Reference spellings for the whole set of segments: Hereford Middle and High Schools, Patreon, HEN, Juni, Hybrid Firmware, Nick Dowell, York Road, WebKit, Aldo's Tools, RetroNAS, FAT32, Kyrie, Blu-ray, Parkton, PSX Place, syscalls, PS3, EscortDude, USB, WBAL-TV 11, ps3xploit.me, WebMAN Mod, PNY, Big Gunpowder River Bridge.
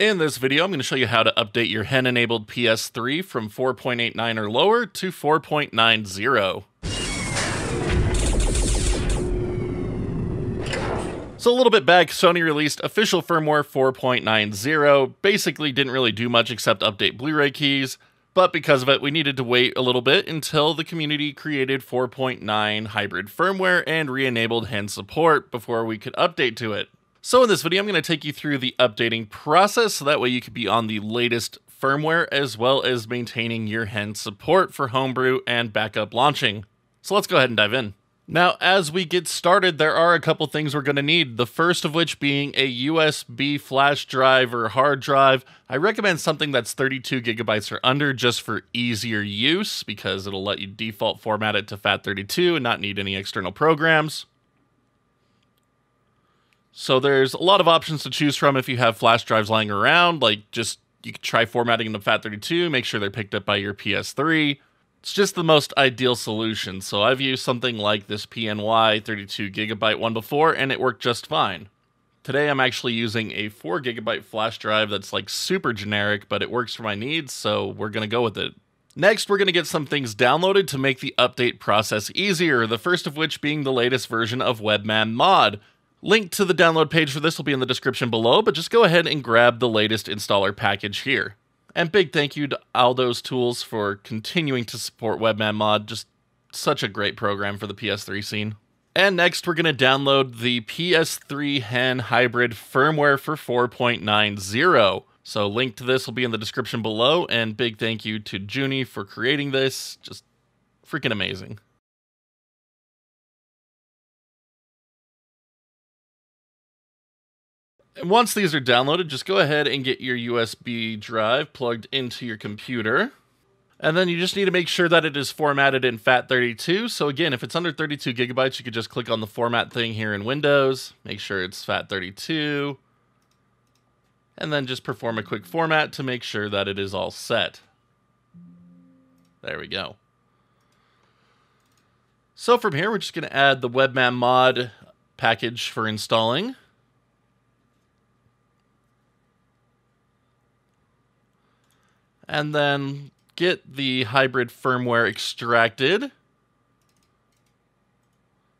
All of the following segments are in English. In this video, I'm going to show you how to update your HEN-enabled PS3 from 4.89 or lower to 4.90. So a little bit back, Sony released official firmware 4.90. Basically didn't really do much except update Blu-ray keys, but because of it, we needed to wait a little bit until the community created 4.9 hybrid firmware and re-enabled HEN support before we could update to it. So in this video, I'm going to take you through the updating process, so that way you can be on the latest firmware as well as maintaining your HEN support for homebrew and backup launching. So let's go ahead and dive in. Now, as we get started, there are a couple things we're going to need, the first of which being a USB flash drive or hard drive. I recommend something that's 32 gigabytes or under just for easier use because it'll let you default format it to FAT32 and not need any external programs. So there's a lot of options to choose from if you have flash drives lying around, like just you could try formatting them to FAT32, make sure they're picked up by your PS3. It's just the most ideal solution. So I've used something like this PNY 32 gigabyte one before and it worked just fine. Today I'm actually using a 4 gigabyte flash drive that's like super generic, but it works for my needs, so we're gonna go with it. Next, we're going to get some things downloaded to make the update process easier, the first of which being the latest version of WebMAN Mod. Link to the download page for this will be in the description below, but just go ahead and grab the latest installer package here. And big thank you to Aldo's Tools for continuing to support WebMAN Mod, just such a great program for the PS3 scene. And next, we're going to download the PS3 HEN hybrid firmware for 4.90. So link to this will be in the description below, and big thank you to Juni for creating this, just freaking amazing. Once these are downloaded, just go ahead and get your USB drive plugged into your computer. And then you just need to make sure that it is formatted in FAT32. So again, if it's under 32 gigabytes, you could just click on the format thing here in Windows, make sure it's FAT32, and then just perform a quick format to make sure that it is all set. There we go. So from here, we're just going to add the WebMAN Mod package for installing. And then get the hybrid firmware extracted.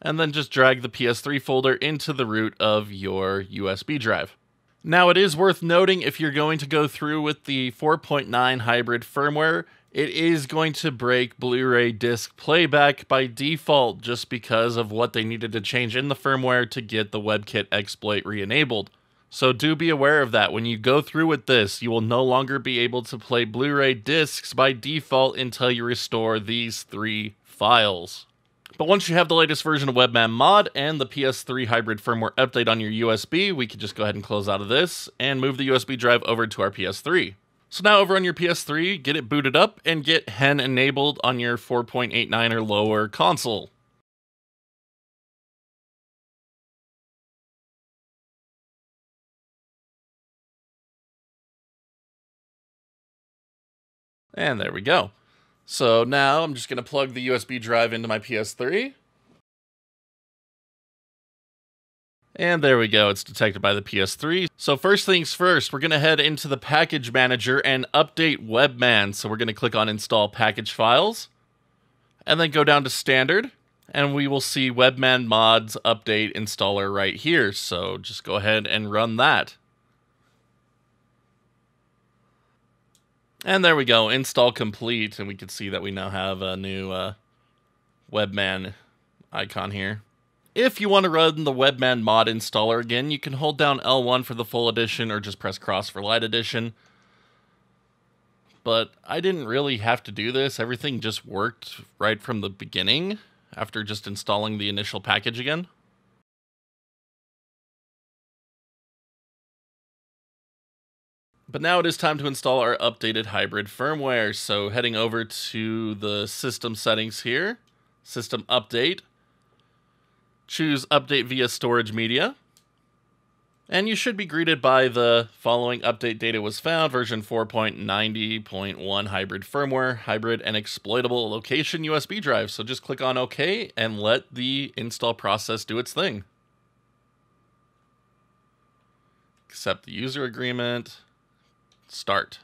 And then just drag the PS3 folder into the root of your USB drive. Now it is worth noting, if you're going to go through with the 4.9 hybrid firmware, it is going to break Blu-ray disc playback by default just because of what they needed to change in the firmware to get the WebKit exploit re-enabled. So do be aware of that. When you go through with this, you will no longer be able to play Blu-ray discs by default until you restore these 3 files. But once you have the latest version of WebMAN Mod and the PS3 hybrid firmware update on your USB, we can just go ahead and close out of this and move the USB drive over to our PS3. So now over on your PS3, get it booted up and get HEN enabled on your 4.89 or lower console. And there we go. So now I'm just going to plug the USB drive into my PS3. And there we go. It's detected by the PS3. So first things first, we're going to head into the package manager and update WebMAN. So we're going to click on install package files and then go down to standard, and we will see WebMAN Mod's update installer right here. So just go ahead and run that. And there we go, install complete, and we can see that we now have a new WebMAN icon here. If you want to run the WebMAN Mod installer again, you can hold down L1 for the full edition or just press cross for light edition. But I didn't really have to do this. Everything just worked right from the beginning after just installing the initial package again. But now it is time to install our updated hybrid firmware. So heading over to the system settings here, system update, choose update via storage media. And you should be greeted by the following update data was found, version 4.90.1 hybrid firmware, hybrid and exploitable location USB drive. So just click on OK and let the install process do its thing. Accept the user agreement. start.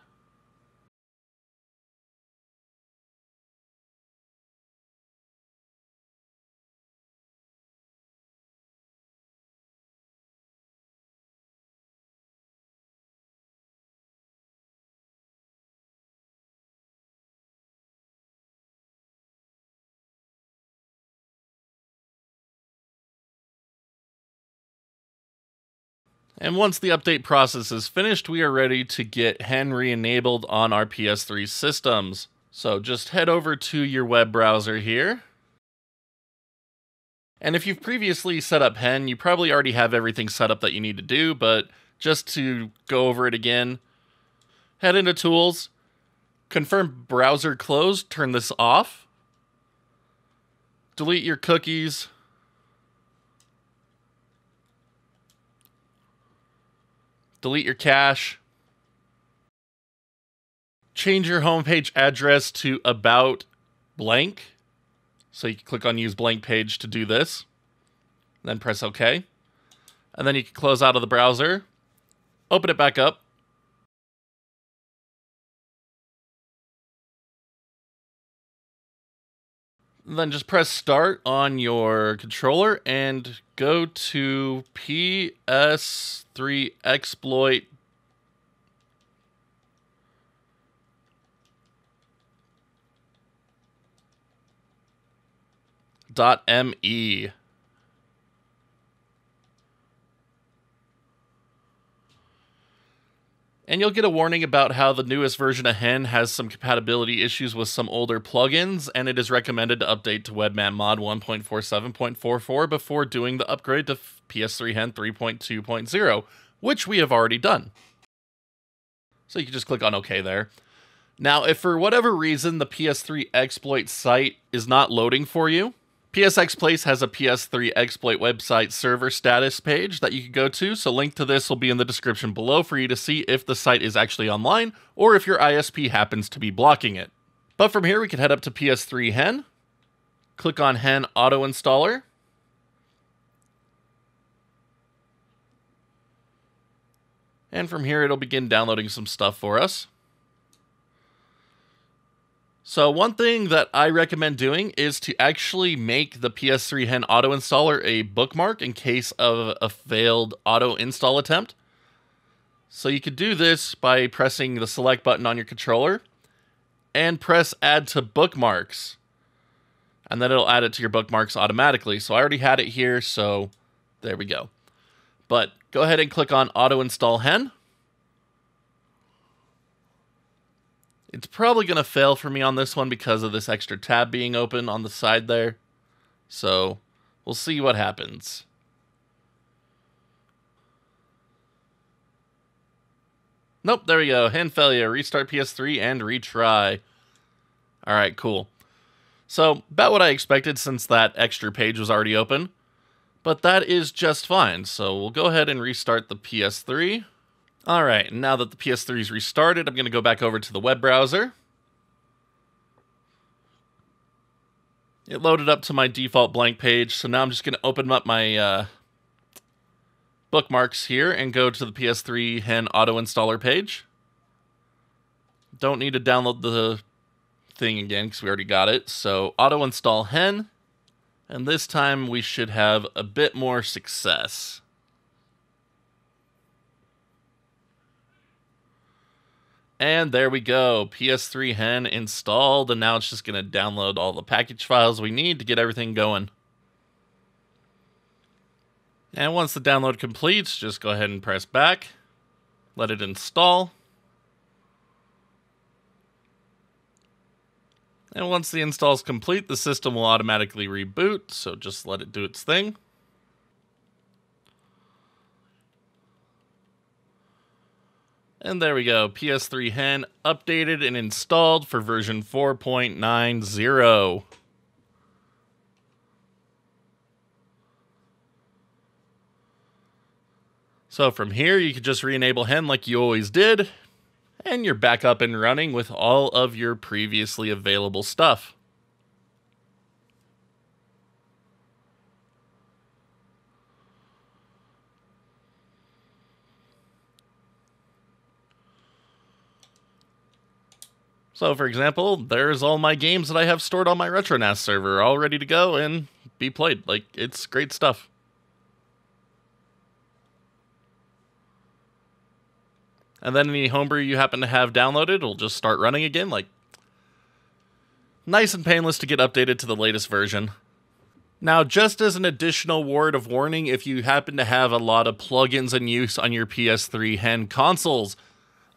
And once the update process is finished, we are ready to get HEN re-enabled on our PS3 systems. So just head over to your web browser here. And if you've previously set up HEN, you probably already have everything set up that you need to do, but just to go over it again, head into Tools, confirm Browser Closed, turn this off, delete your cookies, delete your cache, change your homepage address to about blank. So you can click on Use Blank Page to do this, then press OK. And then you can close out of the browser, open it back up. And then just press Start on your controller and go to ps3xploit.me. And you'll get a warning about how the newest version of HEN has some compatibility issues with some older plugins, and it is recommended to update to WebMAN Mod 1.47.44 before doing the upgrade to PS3 HEN 3.2.0, which we have already done. So you can just click on OK there. Now, if for whatever reason the PS3 exploit site is not loading for you, PSX Place has a PS3 exploit website server status page that you can go to, so link to this will be in the description below for you to see if the site is actually online or if your ISP happens to be blocking it. But from here we can head up to PS3 HEN, click on HEN Auto Installer, and from here it'll begin downloading some stuff for us. So one thing that I recommend doing is to actually make the PS3 HEN auto installer a bookmark in case of a failed auto install attempt. So you could do this by pressing the select button on your controller and press add to bookmarks. And then it'll add it to your bookmarks automatically. So I already had it here, so there we go. But go ahead and click on auto install HEN. It's probably going to fail for me on this one because of this extra tab being open on the side there. So we'll see what happens. Nope, there we go. HEN failure. Restart PS3 and retry. All right, cool. So about what I expected since that extra page was already open. But that is just fine. So we'll go ahead and restart the PS3. All right, now that the PS3 is restarted, I'm going to go back over to the web browser. It loaded up to my default blank page, so now I'm just going to open up my bookmarks here and go to the PS3 HEN auto installer page. Don't need to download the thing again because we already got it. So auto install HEN, and this time we should have a bit more success. And there we go, PS3 HEN installed, and now it's just going to download all the package files we need to get everything going. And once the download completes, just go ahead and press back, let it install. And once the install is complete, the system will automatically reboot, so just let it do its thing. And there we go, PS3 HEN updated and installed for version 4.90. So from here, you can just re-enable HEN like you always did, and you're back up and running with all of your previously available stuff. So for example, there's all my games that I have stored on my RetroNAS server, all ready to go and be played. Like, it's great stuff. And then any homebrew you happen to have downloaded will just start running again. Like, nice and painless to get updated to the latest version. Now, just as an additional word of warning, if you happen to have a lot of plugins in use on your PS3 HEN consoles,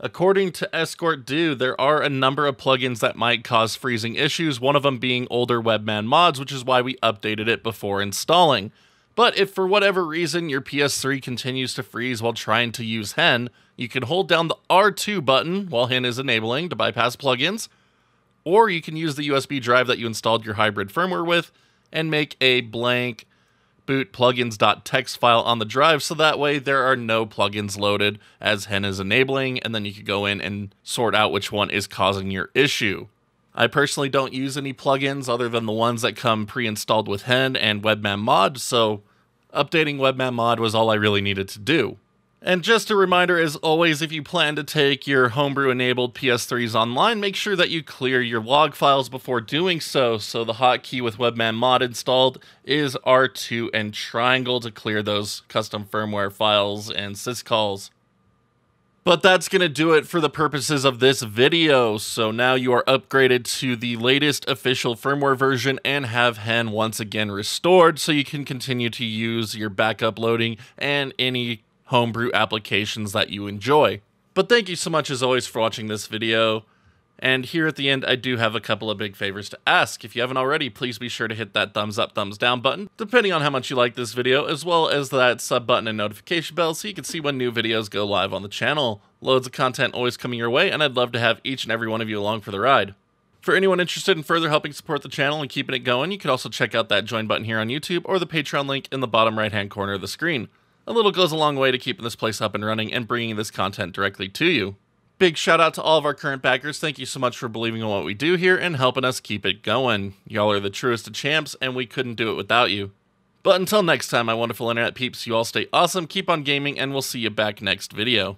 according to EscortDude, there are a number of plugins that might cause freezing issues, one of them being older WebMAN mods, which is why we updated it before installing. But if for whatever reason your PS3 continues to freeze while trying to use HEN, you can hold down the R2 button while HEN is enabling to bypass plugins, or you can use the USB drive that you installed your hybrid firmware with, and make a blank boot plugins.txt file on the drive, so that way there are no plugins loaded as HEN is enabling, and then you could go in and sort out which one is causing your issue. I personally don't use any plugins other than the ones that come pre-installed with HEN and WebMAN Mod, so updating WebMAN Mod was all I really needed to do. And just a reminder, as always, if you plan to take your homebrew-enabled PS3s online, make sure that you clear your log files before doing so. So the hotkey with WebMAN Mod installed is R2 and triangle to clear those custom firmware files and syscalls. But that's going to do it for the purposes of this video. So now you are upgraded to the latest official firmware version and have HEN once again restored, so you can continue to use your backup loading and any homebrew applications that you enjoy. But thank you so much as always for watching this video. And here at the end, I do have a couple of big favors to ask. If you haven't already, please be sure to hit that thumbs up, thumbs down button, depending on how much you like this video, as well as that sub button and notification bell so you can see when new videos go live on the channel. Loads of content always coming your way, and I'd love to have each and every one of you along for the ride. For anyone interested in further helping support the channel and keeping it going, you can also check out that join button here on YouTube or the Patreon link in the bottom right-hand corner of the screen. A little goes a long way to keeping this place up and running and bringing this content directly to you. Big shout out to all of our current backers. Thank you so much for believing in what we do here and helping us keep it going. Y'all are the truest of champs, and we couldn't do it without you. But until next time, my wonderful internet peeps, you all stay awesome, keep on gaming, and we'll see you back next video.